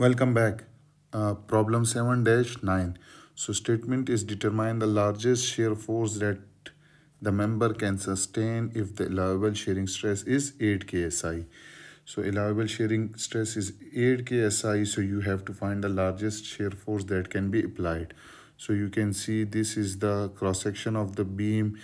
Welcome back. Problem 7-9. So statement is determine the largest shear force that the member can sustain if the allowable shearing stress is 8 ksi. So allowable shearing stress is 8 ksi. So you have to find the largest shear force that can be applied. So you can see this is the cross section of the beam,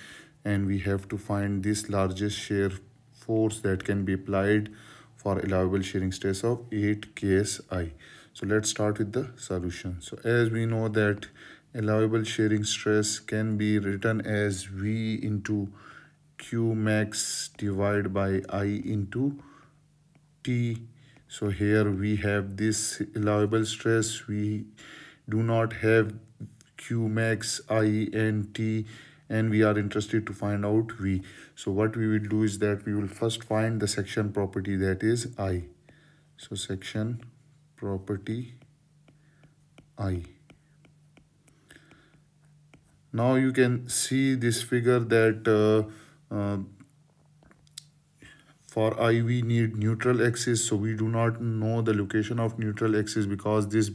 and we have to find this largest shear force that can be applied for allowable shearing stress of 8 ksi. So let's start with the solution. So as we know that allowable shearing stress can be written as V into Q max divided by I into T. So here we have this allowable stress. We do not have Q max, I and T, and we are interested to find out V. So what we will do is that we will first find the section property, that is I. So section property I. Now you can see this figure that for I we need neutral axis. So we do not know the location of neutral axis because this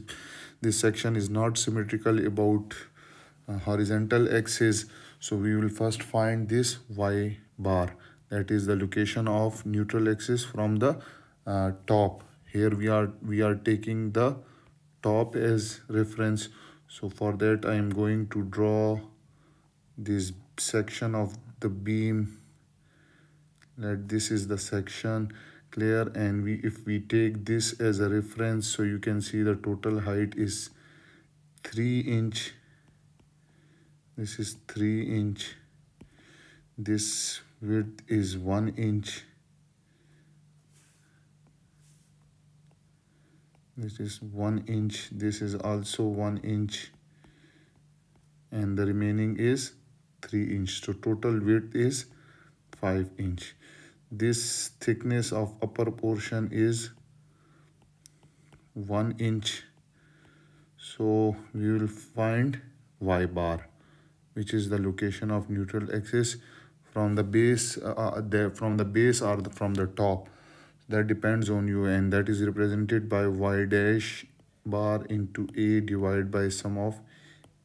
section is not symmetrical about horizontal axis. So we will first find this Y bar, that is the location of neutral axis from the top. Here we are taking the top as reference. So for that I am going to draw this section of the beam. That this is the section, clear, and if we take this as a reference, so you can see the total height is 3 inch. This is 3 inch. This width is 1 inch. This is 1 inch. This is also 1 inch. And the remaining is 3 inch. So total width is 5 inch. This thickness of upper portion is 1 inch. So we will find Y bar, which is the location of neutral axis from the base from the top. That depends on you, and that is represented by Y dash bar into A divided by sum of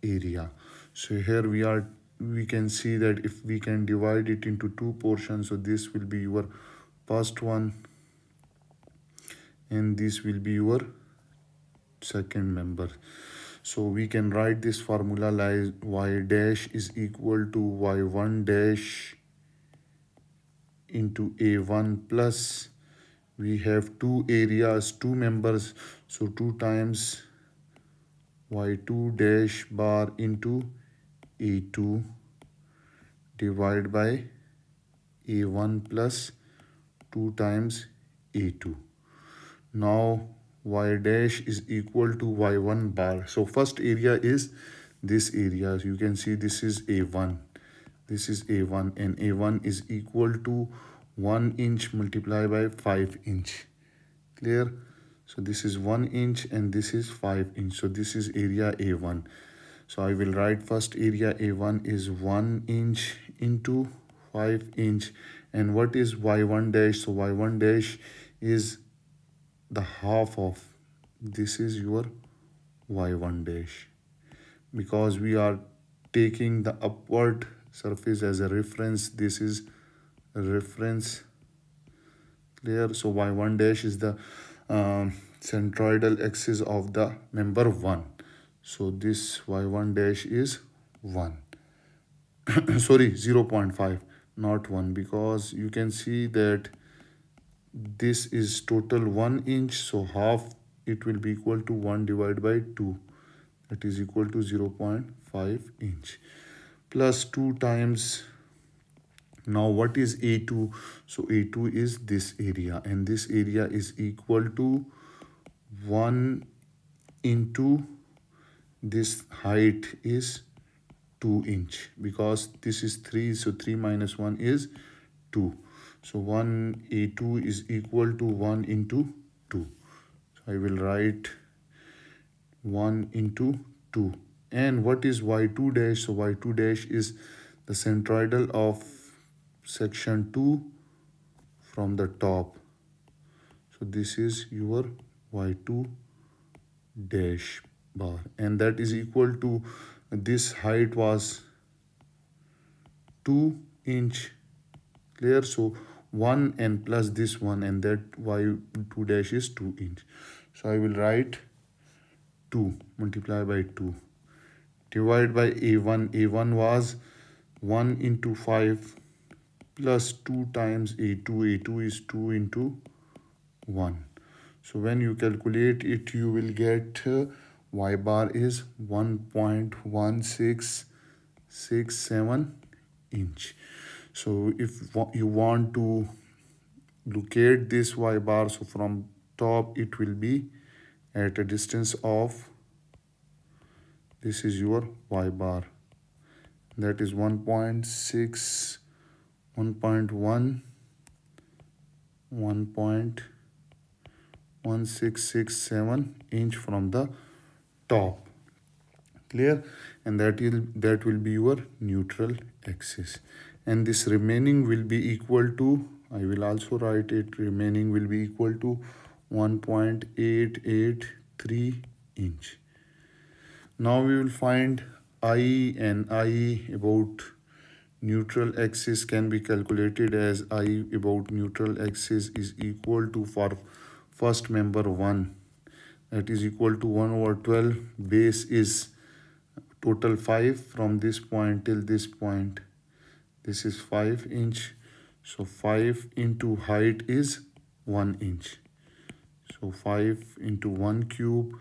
area. So here we can see that if we can divide it into two portions, so this will be your first one and this will be your second member. So we can write this formula like Y dash is equal to Y1 dash into A1 plus, we have two areas, two members, so 2 times Y2 dash bar into A2 divided by A1 plus 2 times A2. Now Y dash is equal to Y1 bar. So first area is this area. You can see this is A1. This is A1, and A1 is equal to 1 inch multiplied by 5 inch. Clear? So this is 1 inch and this is 5 inch. So this is area A1. So I will write first area A1 is 1 inch into 5 inch. And what is Y1 dash? So Y1 dash is the half of, this is your Y1 dash, because we are taking the upward surface as a reference. This is reference, clear. So Y1 dash is the centroidal axis of the member 1. So this Y1 dash is 1 sorry, 0.5, not 1, because you can see that this is total 1 inch. So half, it will be equal to 1 divided by 2, that is equal to 0.5 inch plus 2 times. Now what is A2? So A2 is this area, and this area is equal to 1 into this height is 2 inch, because this is 3, so 3 minus 1 is 2. So 1 A2 is equal to 1 into 2. So I will write 1 into 2. And what is Y2 dash? So Y2 dash is the centroidal of section 2 from the top. So this is your Y2 dash bar, and that is equal to this height was 2-inch layer, so 1 and plus this 1, and that y2 dash is 2-inch. So I will write 2 multiplied by 2 divided by a1. A1 was 1 into 5 plus 2 times a2. A2 is 2 into 1. So when you calculate it, you will get y bar is 1.1667 inch. So if you want to locate this y bar, so from top it will be at a distance of, this is your y bar, that is 1.1667 inch from the top. Clear? And that will be your neutral axis, and this remaining will be equal to, I will also write it, remaining will be equal to 1.883 inch. Now we will find I, and I about neutral axis can be calculated as I about neutral axis is equal to, for first member 1, that is equal to 1/12, base is total 5 from this point till this point, this is 5 inch, so 5 into height is 1 inch, so 5 into 1 cube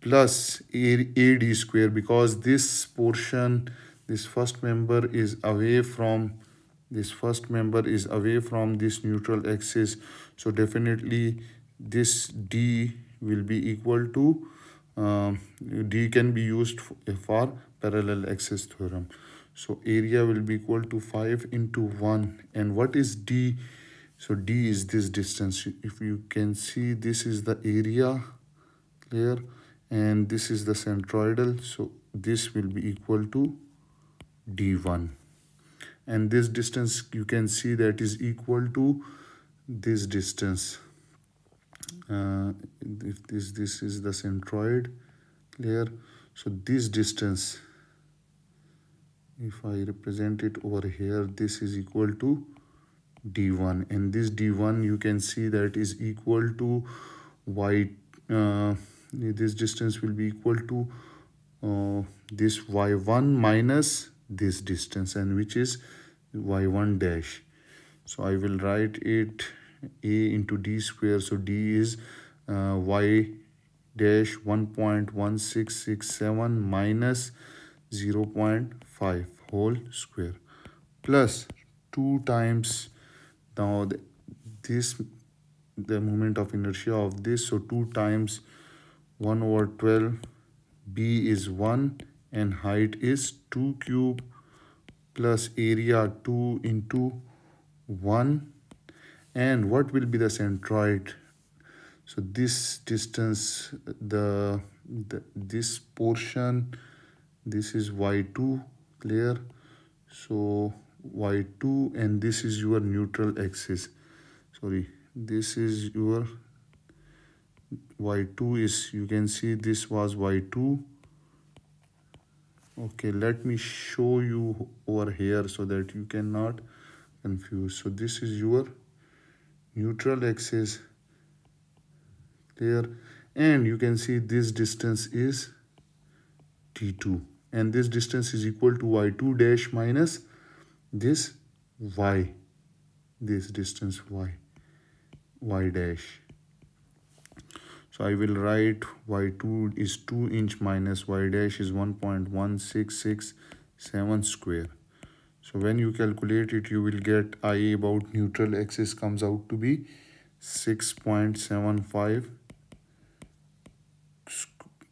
plus AD square, because this portion, this first member is away from this neutral axis, so definitely this D will be equal to, D can be used for parallel axis theorem. So area will be equal to 5 into 1, and what is D? So D is this distance. If you can see, this is the area, clear, and this is the centroidal, so this will be equal to D1, and this distance you can see that is equal to this distance. If this is the centroid, clear, so this distance, if I represent it over here, this is equal to D1, and this D1 you can see that is equal to y, this distance will be equal to this y1 minus this distance, and which is y1 dash. So I will write it a into d square, so d is y dash 1.1667 minus 0.5 whole square plus 2 times, now the moment of inertia of this, so 2 times 1/12, b is 1 and height is 2 cube plus area 2 into 1, and what will be the centroid? So this distance, this portion, this is y2, clear, so y2, and this is your neutral axis, sorry, this is your y2 is, you can see this was y2. Okay, let me show you over here so that you cannot confuse. So this is your neutral axis, clear, and you can see this distance is t2, and this distance is equal to y2 dash minus this y, this distance y dash. So I will write y2 is 2 inch minus y dash is 1.1667 square. So when you calculate it, you will get I about neutral axis comes out to be 6.75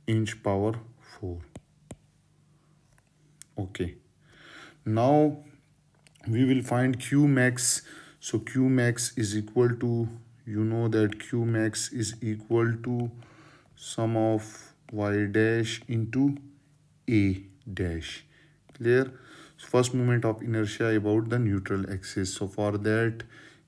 inch power 4. Okay. Now we will find Q max. So Q max is equal to, you know that Q max is equal to sum of y dash into a dash, clear, first moment of inertia about the neutral axis. So for that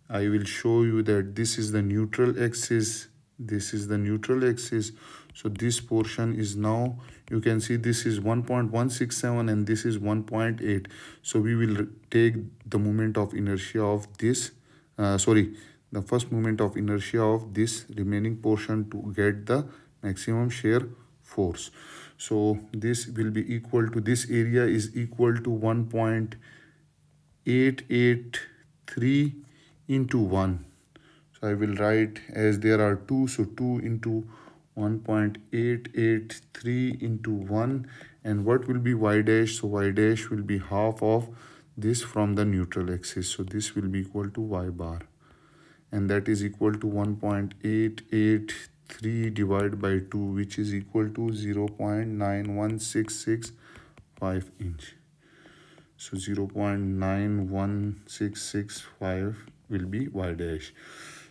I will show you that this is the neutral axis, This is the neutral axis. So this portion is now, you can see this is 1.167 and this is 1.8. So we will take the moment of inertia of this, the first moment of inertia of this remaining portion to get the maximum shear force. So this will be equal to, this area is equal to 1.883 into 1. So I will write, as there are 2, so 2 into 1.883 into 1. And what will be y dash? So y dash will be half of this from the neutral axis. So this will be equal to y bar. And that is equal to 1.883 divided by 2, which is equal to 0.9166 inch. So 0.9166 will be y dash.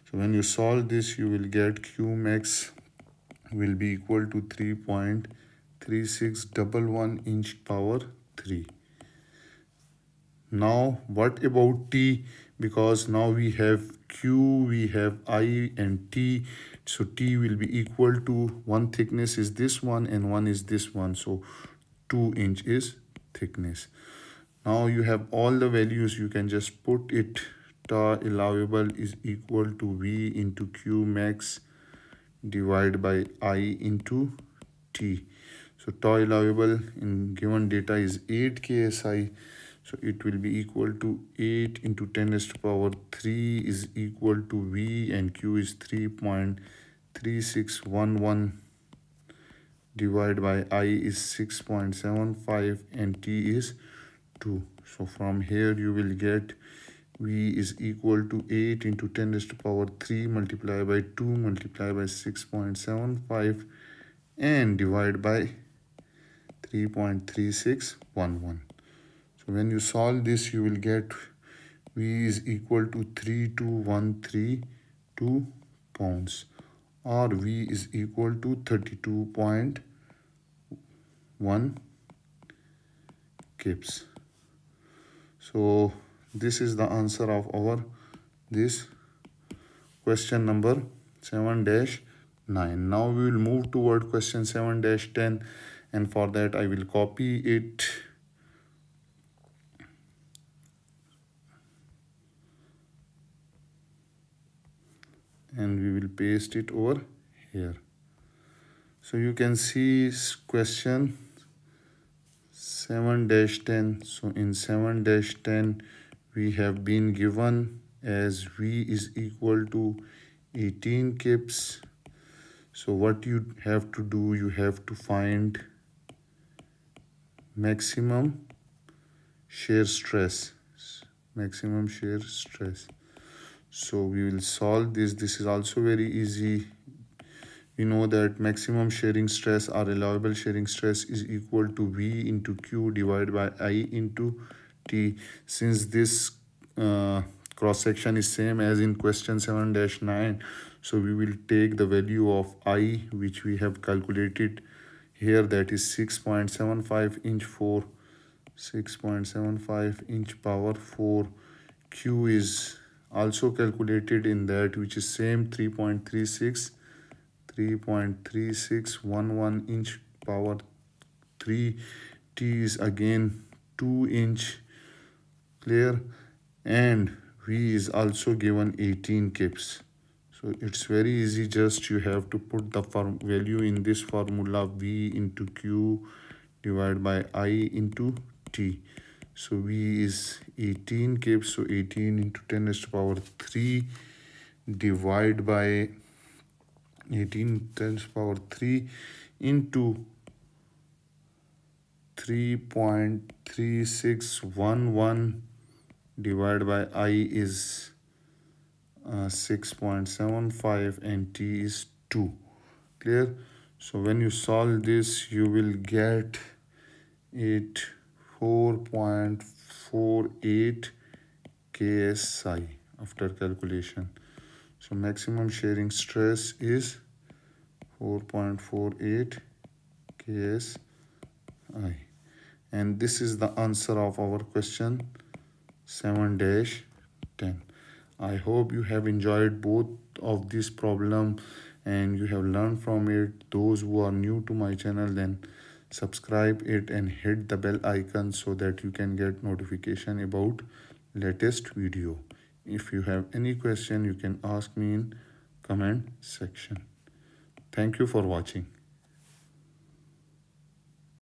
So when you solve this, you will get Qmax will be equal to 3.3611 inch power 3. Now what about T? Because now we have Q, we have I and T. So T will be equal to, one thickness is this one and one is this one. So 2 inch is thickness. Now you have all the values. You can just put it. Tau allowable is equal to V into Q max divided by I into T. So tau allowable in given data is 8 KSI. So it will be equal to 8 into 10 raised to power 3 is equal to V, and Q is 3.3611 divided by I is 6.75 and T is 2. So from here you will get V is equal to 8 into 10 raised to power 3 multiplied by 2 multiplied by 6.75 and divided by 3.3611. So when you solve this, you will get V is equal to 32132 pounds, or V is equal to 32.1 kips. So this is the answer of our question number 7-9. Now we will move toward question 7-10, and for that I will copy it. And we will paste it over here. So you can see question 7-10. So in 7-10, we have been given as V is equal to 18 kips. So what you have to do, you have to find maximum shear stress. Maximum shear stress. So we will solve this. This is also very easy. We know that maximum shearing stress or allowable shearing stress is equal to V into Q divided by I into T. Since this cross section is same as in question 7-9, so we will take the value of I, which we have calculated here, that is 6.75 inch 4, 6.75 inch power 4. Q is also calculated in that, which is same 3.3611 inch power 3. T is again 2 inch, clear, and V is also given 18 kips. So it's very easy, just you have to put the value in this formula, V into Q divided by I into T. So V is 18 kips, so 18 into 10 raised to power 3 divided by 18 times power 3 into 3.3611 divided by I is 6.75 and T is 2. Clear? So when you solve this, you will get 4.48 KSI after calculation. So maximum shearing stress is 4.48 KSI. And this is the answer of our question 7-10. I hope you have enjoyed both of this problem, and you have learned from it. Those who are new to my channel, then subscribe it and hit the bell icon so that you can get notification about latest video. If you have any question, you can ask me in comment section. Thank you for watching.